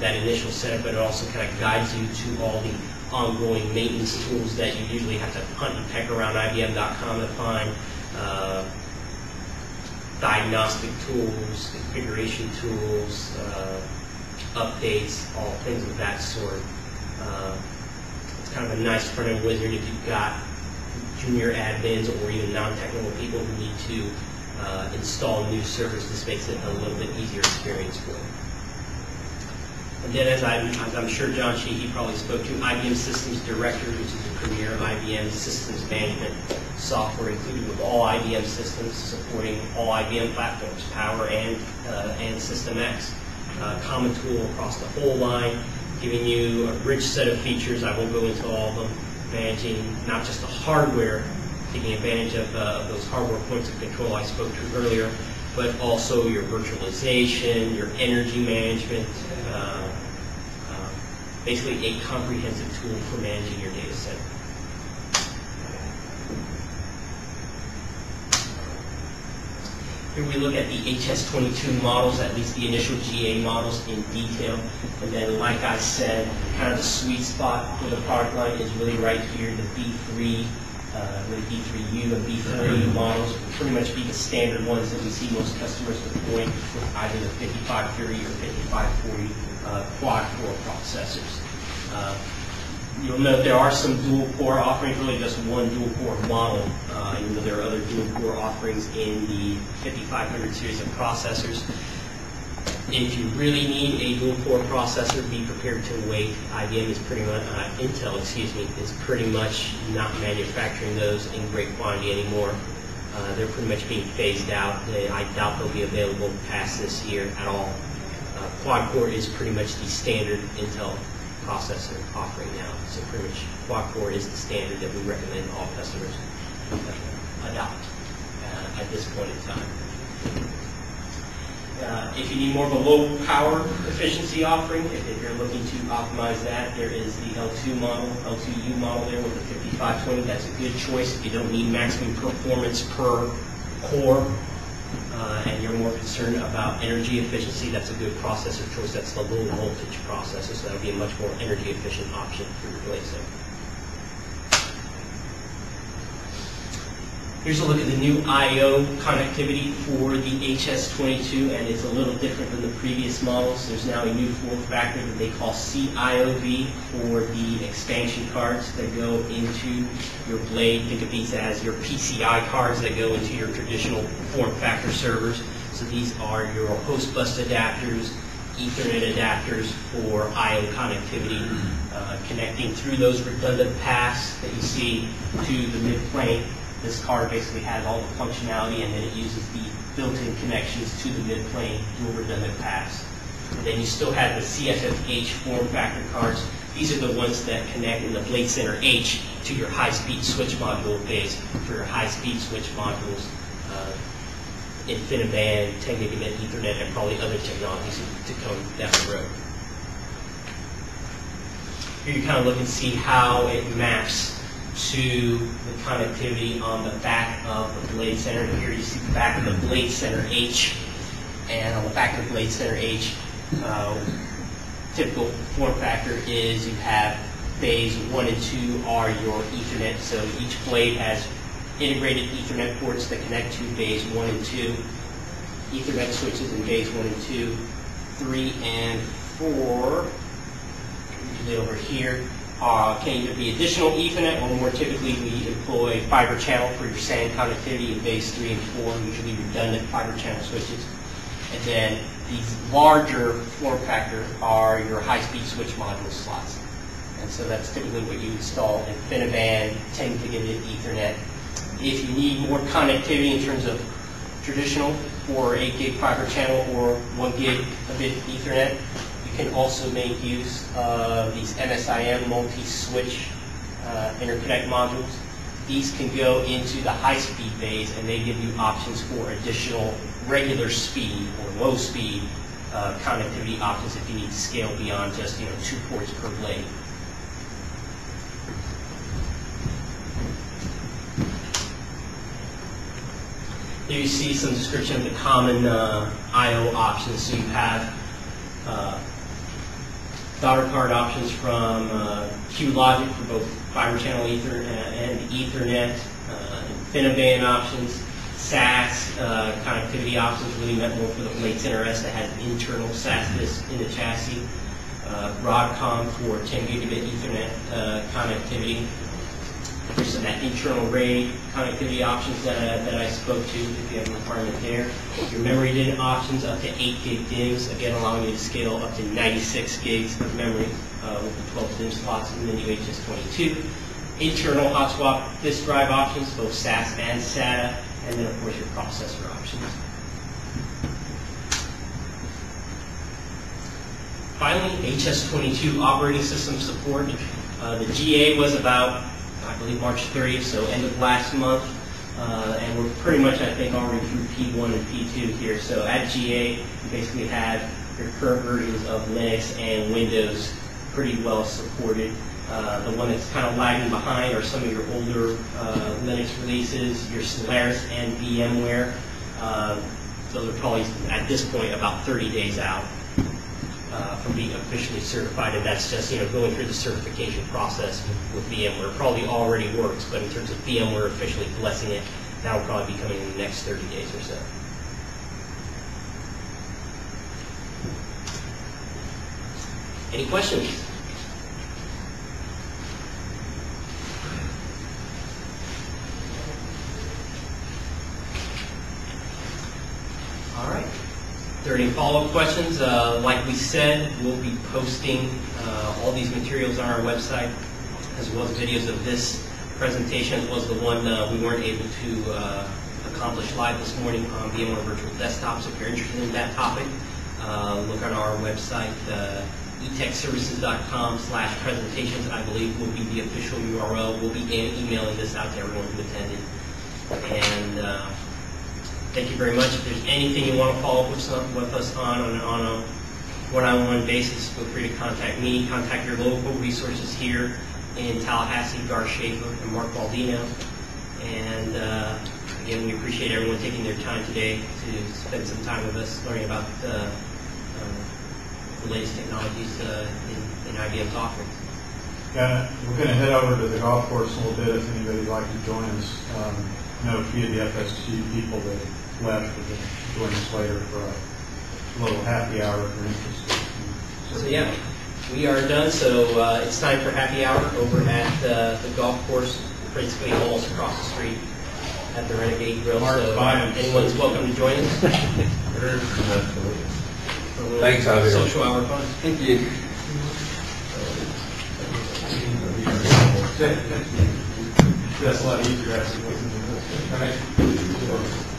that initial setup, but it also kind of guides you to all the ongoing maintenance tools that you usually have to hunt and peck around IBM.com to find. Diagnostic tools, configuration tools, updates, all things of that sort. It's kind of a nice front-end wizard if you've got junior admins or even non-technical people who need to install new servers. This makes it a little bit easier experience for them. And then, as I'm sure John Sheehy probably spoke to, IBM Systems Director, which is the premier IBM systems management software, included with all IBM systems, supporting all IBM platforms, Power and System X. Common tool across the whole line, giving you a rich set of features. I won't go into all of them. Managing not just the hardware, taking advantage of those hardware points of control I spoke to earlier, but also your virtualization, your energy management, basically a comprehensive tool for managing your data center. Here we look at the HS22 models, at least the initial GA models, in detail. And then, like I said, kind of the sweet spot for the product line is really right here, the B3, the B3U and B3 models will pretty much be the standard ones that we see most customers deploying with either the 5530 or 5540 quad-core processors. You'll note there are some dual-core offerings, really just one dual-core model, even though there are other dual-core offerings in the 5500 series of processors. If you really need a dual-core processor, be prepared to wait. IBM is pretty much, Intel, excuse me, is pretty much not manufacturing those in great quantity anymore. They're pretty much being phased out. I doubt they'll be available past this year at all. Quad-core is pretty much the standard Intel processor offering now. So pretty much quad-core is the standard that we recommend all customers adopt at this point in time. If you need more of a low power efficiency offering, if you're looking to optimize that, there is the L2 model, L2U model there with the 5520. That's a good choice if you don't need maximum performance per core and you're more concerned about energy efficiency. That's a good processor choice. That's the low voltage processor, so that would be a much more energy efficient option for your BladeCenter. Here's a look at the new I/O connectivity for the HS22, and it's a little different than the previous models. There's now a new form factor that they call CIOV for the expansion cards that go into your Blade. Think of these as your PCI cards that go into your traditional form factor servers. So these are your host bus adapters, Ethernet adapters for I/O connectivity, connecting through those redundant paths that you see to the midplane. This card basically has all the functionality, and then it uses the built-in connections to the midplane dual redundant paths. And then you still have the CSFH form factor cards. These are the ones that connect in the BladeCenter H to your high-speed switch module base for your high-speed switch modules, InfiniBand, 10 gigabit Ethernet, and probably other technologies to come down the road. Here you kind of look and see how it maps to the connectivity on the back of the BladeCenter. Here you see the back of the BladeCenter H, and on the back of the BladeCenter H, typical form factor is you have phase 1 and 2 are your Ethernet, so each Blade has integrated Ethernet ports that connect to phase 1 and 2, Ethernet switches in phase 1 and 2, 3 and 4, usually over here. Can either be additional Ethernet, or more typically we employ fiber channel for your SAN connectivity in phase 3 and 4, usually redundant fiber channel switches. And then these larger form factor are your high-speed switch module slots. And so that's typically what you install in InfiniBand, 10 gigabit Ethernet. If you need more connectivity in terms of traditional or 8 gig fiber channel or 1 gigabit Ethernet, can also make use of these MSIM multi-switch interconnect modules. These can go into the high-speed phase, and they give you options for additional regular speed or low-speed connectivity options if you need to scale beyond just 2 ports per Blade. Here you see some description of the common I/O options. So you have solder card options from QLogic for both fiber channel Ethernet and Ethernet, InfiniBand options, SAS connectivity options, really meant more for the BladeCenter S that has an internal SAS disk in the chassis, Broadcom for 10 gigabit Ethernet connectivity. There's some that internal RAID connectivity options that I spoke to if you have a requirement there. Your memory DIMM options up to 8 gig DIMMs, again allowing you to scale up to 96 gigs of memory with the 12 DIMM slots in the new HS22. Internal hot swap disk drive options, both SAS and SATA, and then of course your processor options. Finally, HS22 operating system support. The GA was about, I believe, March 30th, so end of last month, and we're pretty much, I think, already through P1 and P2 here. So at GA, you basically have your current versions of Linux and Windows pretty well supported. The one that's kind of lagging behind are some of your older Linux releases, your Solaris and VMware. Those are probably, at this point, about 30 days out from being officially certified, and that's just going through the certification process with VMware. Probably already works, but in terms of VMware officially blessing it, that will probably be coming in the next 30 days or so. Any questions? All right. If there are any follow-up questions, like we said, we'll be posting all these materials on our website, as well as videos of this presentation, as well as the one we weren't able to accomplish live this morning on VMware Virtual Desktop. So if you're interested in that topic, look on our website, etechservices.com/presentations, I believe, will be the official URL. We'll be emailing this out to everyone who attended. And thank you very much. If there's anything you want to follow up with us on a one-on-one basis, feel free to contact me. Contact your local resources here in Tallahassee, Gar Schaefer and Mark Baldino. And again, we appreciate everyone taking their time today to spend some time with us, learning about the latest technologies in IBM's offerings. We're going to head over to the golf course a little bit if anybody would like to join us. I know a few of the FSG people that left will join us later for a little happy hour if you're interested. So yeah, we are done. So it's time for happy hour over at the golf course, Prince Halls, across the street at the Renegade Grill. Mark, so anyone's welcome to join us. Thanks, Javier. Social hour fun. Thank you. That's a lot easier, actually. All right.